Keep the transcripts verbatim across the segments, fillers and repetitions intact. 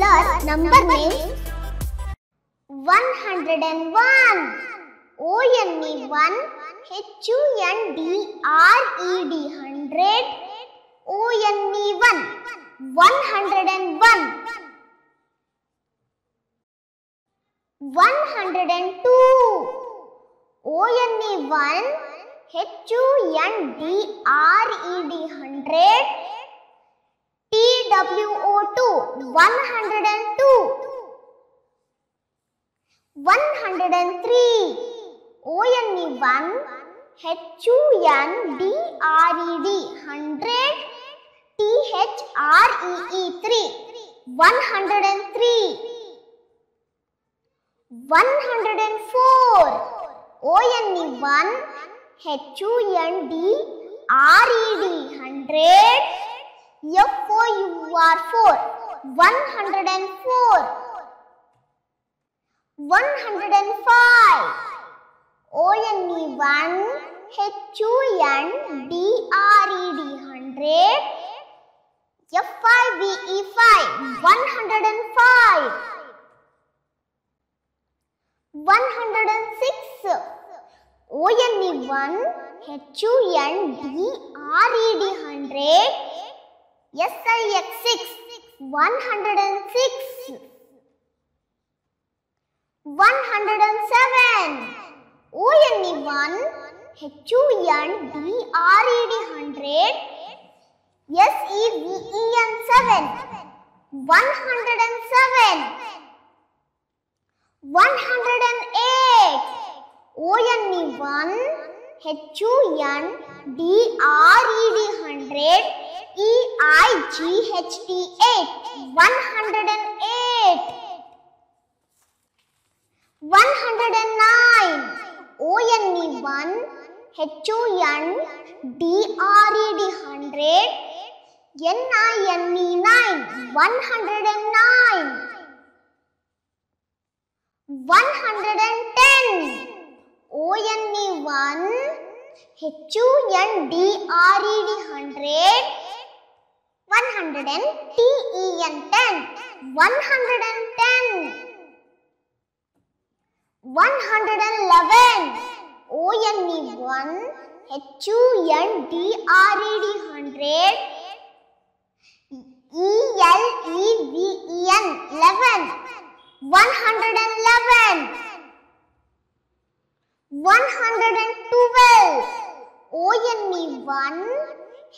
plus number names one hundred and one. O N E one, H U N D R E D one hundred. O N E one, one hundred and one. one hundred and two. O N E one, H U N D R E D one hundred. T W O two, one hundred and two. one hundred and three. O N E one, H U N D R E D one hundred. T H R E E three, one hundred and three. one hundred and four. O N E one, H U N D R E D one hundred. F O U R four, one hundred and four. one hundred and five. O N E one, H U N D R E D one hundred. F I V E five, one hundred and five. one hundred and six. O N E one, H U N D R E D one hundred. S I X six, one hundred and six. one hundred and seven. O N E one, H U N D R E D one hundred. S E V E N seven, one hundred and seven. one hundred and eight. O N E one, H U N D R E D one hundred. E I G H T eight, one hundred and eight. one hundred and nine. O N E one, H U N D R E D one hundred. N I N E nine, one hundred and nine. one hundred and ten. O N E one, H U N D R E D one hundred. one hundred and ten, one hundred and ten. one hundred and eleven. O N E one, H U N D R E D one hundred. E L E V E N eleven. one hundred and eleven. one hundred and twelve. O N E one,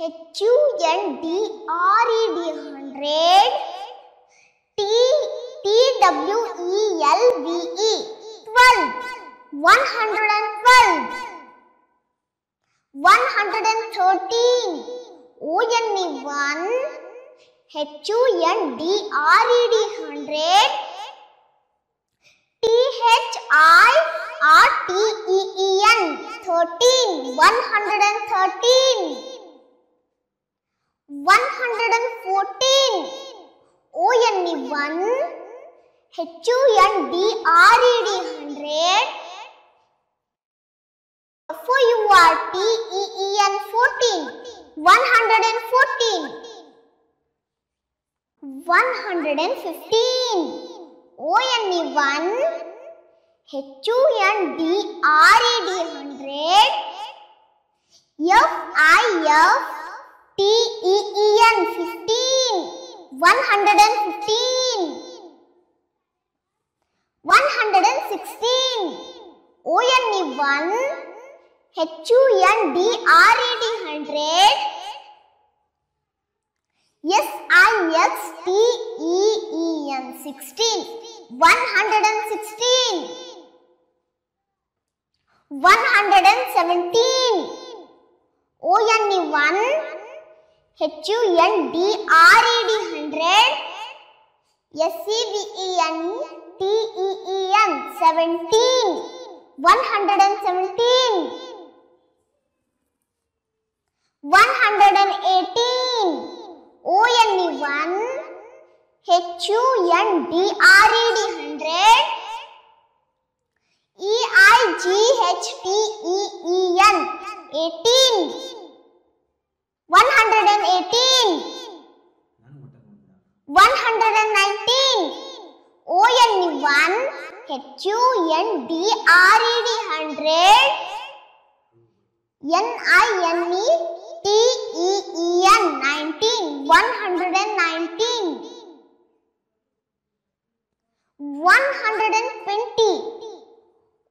H U N D R E D one hundred. T W E L V E twelve, one hundred and twelve. one hundred and thirteen. O N E one, H U N D R E D one hundred. T H I R T E E N thirteen, one hundred and thirteen. one hundred and fourteen. O N E one, H U N D R E D one hundred. F O U R T E E N fourteen, one hundred and fourteen. one hundred and fifteen. O N E one, H U N D R E D one hundred. F I F T E E N fifteen, one hundred and fifteen. one hundred and sixteen. O N E one, H U N D R E D one hundred. S I X T E E N sixteen, one hundred and sixteen. one hundred and seventeen. O N E one, H U N D R E D one hundred. S E V E N T E E N seventeen, one hundred and seventeen. one hundred and eighteen. O N E one, H U N D R E D one hundred. E I G H T E E N eighteen, one hundred and eighteen. one hundred and nineteen. Q N D R E D one hundred. N I N E T E E N nineteen. one hundred nineteen. one hundred twenty.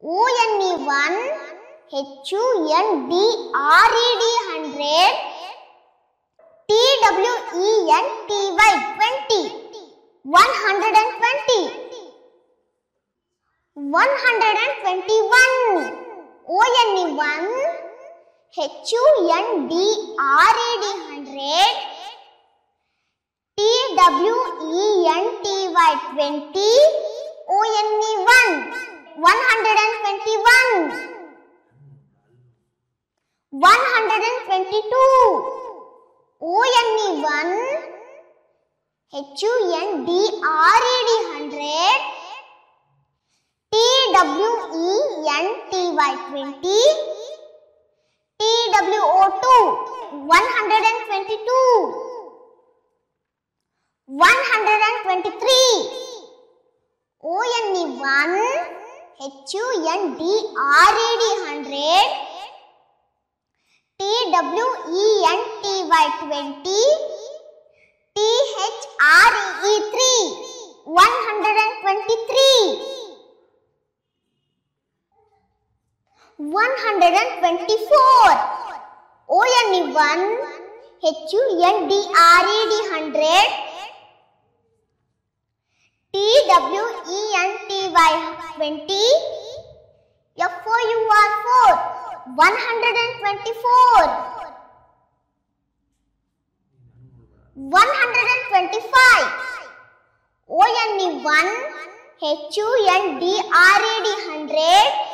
O N E one. H U N D R E D one hundred. T W E N T Y twenty. one hundred twenty. one hundred twenty-one. O N E one. H U N D R E D one hundred. T W E N T Y twenty. O N E one. one hundred twenty-one. one hundred twenty-two. O N E one. H U N D R E D one hundred. T W E N T Y twenty. T W O two. one hundred twenty-two. one hundred twenty-three. O N E one. H U N D R E D one hundred. T W E N T Y twenty. T H R E E three. one hundred twenty-three. one hundred twenty-four. O N E one. H U N D R E D one hundred. T W E N T Y twenty. F O U R four. one hundred twenty-four. one hundred twenty-five. O N E one. H U N D R E D one hundred.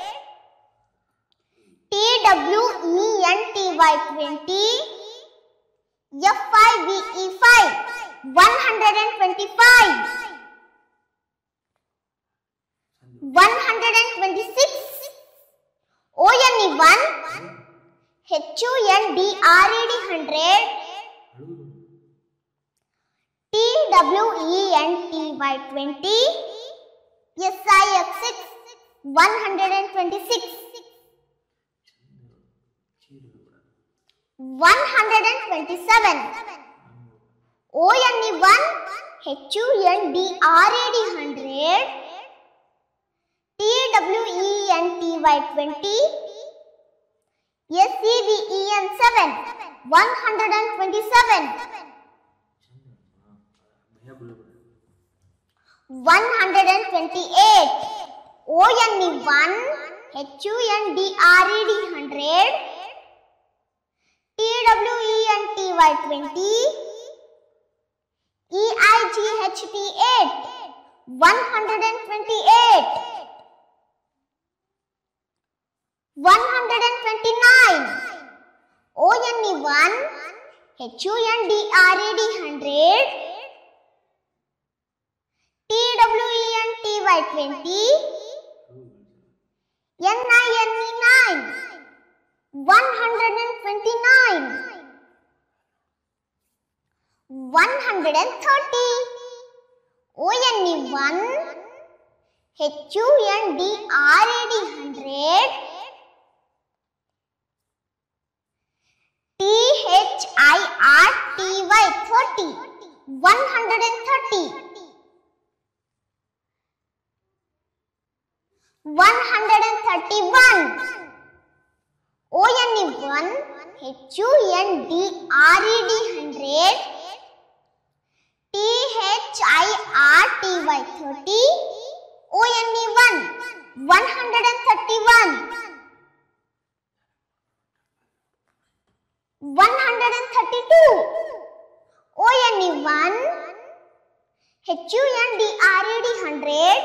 T W E N T Y twenty. F I V E five. one hundred twenty-five. one hundred twenty-six. O N E one. H U N D R E D one hundred. T W E N T Y twenty. S I X six. one hundred twenty-six. one hundred twenty-seven. O N E one. H U N D R E D one hundred. T W E N T Y twenty. S E V E N seven. one hundred twenty-seven. one hundred twenty-eight. O N E one. H U N D R E D one hundred. T W E N T Y twenty. E I G H T eight. one hundred twenty-eight. one hundred twenty-nine. O N E one. H U N D R E D one hundred. T W E N T Y twenty. N I N E nine. one hundred twenty-nine. one hundred thirty. O N E one. H U N D R E D one hundred. T H I R T Y thirty. one hundred thirty. one hundred thirty-one. O N E one. H U N D R E D one hundred. T H I R T Y thirty. O N E one. one hundred thirty-one. one hundred thirty-two. O N E one. H U N D R E D one hundred.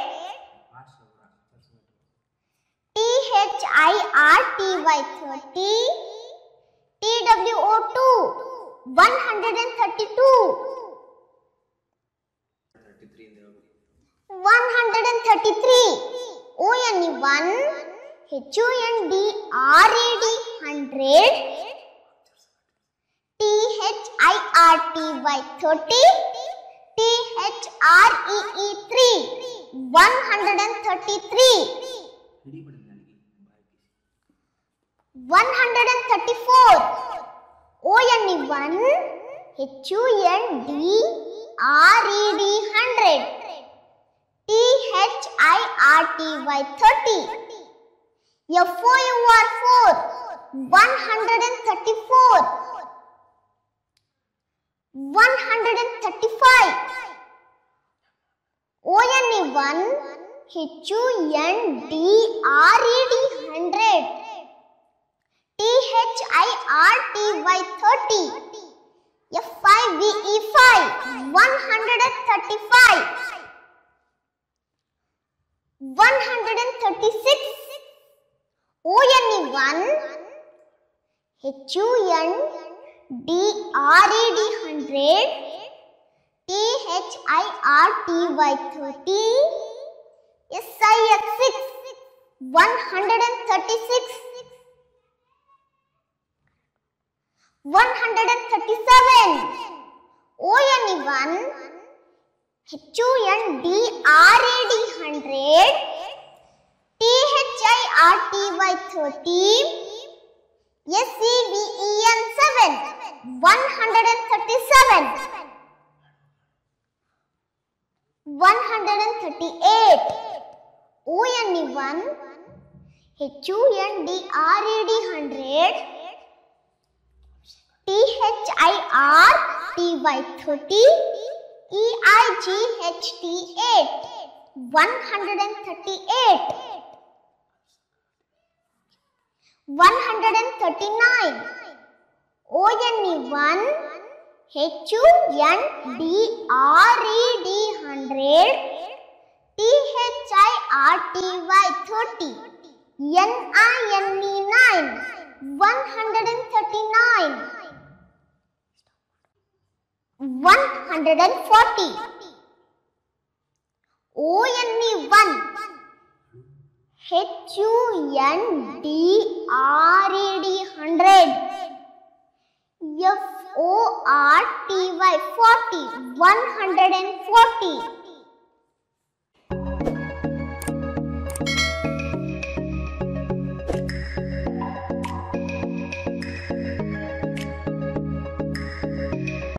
T H I R T Y thirty. T W O two. one hundred thirty-two. one hundred thirty-three. O N E one. H U N D R E D one hundred. T H I R T Y thirty. T H R E E three. one hundred thirty-three, one hundred thirty-four, O N E one, H U N D R E D hundred, T H I R T Y thirty, F O U R four, one hundred and thirty-four, one hundred and thirty-five, O N E one, H U N D R E D hundred. T H I R T Y thirty, F I V E five, one hundred thirty-five, one hundred thirty-six, O N E one, H U N D R E D one hundred, T H I R T Y thirty, S I X six, one hundred thirty-six, one hundred thirty-seven, O N E one, H U N D R E D one hundred, T H I R T Y thirty, S E V E N seven, one hundred thirty-seven, one hundred thirty-eight, O N E one, H U N D R E D one hundred, T H I R T Y thirty, E I G H T eight, one hundred thirty-eight, one hundred thirty-nine, O N E one, H U N D R E D one hundred, T H I R T Y thirty, N I N E nine, one hundred thirty-nine, one hundred forty, O N E one, H U N D R E D one hundred, F O R T Y forty, one hundred forty,